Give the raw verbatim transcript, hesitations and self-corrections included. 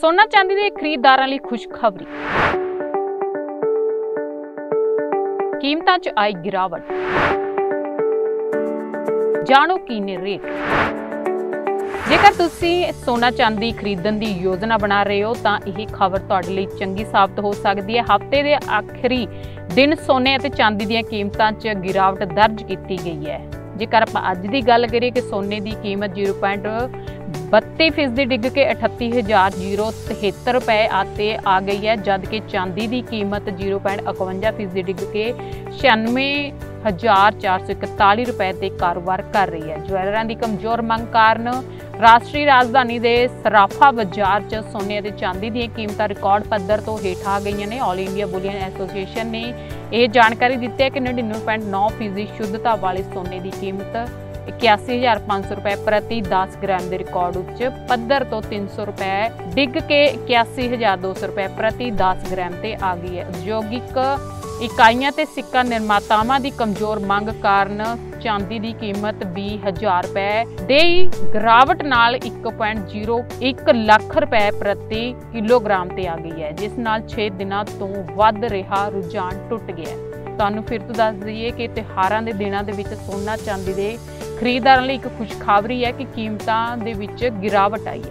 सोना चांदी के खरीदारों लिए खुशखबरी। कीमतों च आई गिरावट, जानो की ने रेट। जेकर तुसी सोना चांदी खरीदण की योजना बना रहे हो तो यह खबर तुहाडे लई चंगी साबित हो सकती है। हफ्ते के आखिरी दिन सोने और चांदी दी कीमतों च गिरावट दर्ज की गई है। जेकर आप अज की गल करिए कि सोने की कीमत जीरो पॉइंट बत्ती फीसदी डिग के अठत्ती हज़ार जीरो तिहत्तर रुपये आते आ गई है, जबकि चांदी की कीमत जीरो पॉइंट इक्यावन फीसदी डिग के छियानवे हज़ार चार सौ इकताली रुपये से कारोबार कर रही है। ज्वैलरों की कमजोर मांग कारण राष्ट्रीय राजधानी के सराफा बाजार च सोने और चांदी दी कीमतां रिकॉर्ड पद्धर तो हेठ आ गई ने। ऑल इंडिया बुलियन एसोसीएशन ने यह जानकारी दी है कि नड़िनवे पॉइंट नौ फीसदी शुद्धता वाले सोने की कीमत इक्यासी हज़ार पाँच सौ रुपये प्रति दस ग्राम के रिकॉर्ड उच्च पद्धर तो तीन सौ रुपये डिग के इक्यासी हज़ार दो सौ रुपये प्रति दस ग्राम से आ गई है। उद्योगिक इकाइयां ते सिक्का निर्मातावां की कमजोर मांग कारण चांदी की कीमत भी हज़ार रुपये दे गिरावट नाल एक पॉइंट जीरो एक लख रुपये प्रति किलोग्राम से आ गई है, जिस नाल छे दिनों तो वध रहा रुझान टुट गया। तुहानूं फिर तो दस दईए कि त्योहारों के दिनों के विच सोना चांदी के खरीदारों लिए एक खुशखबरी है कि कीमतों के विच गिरावट आई है।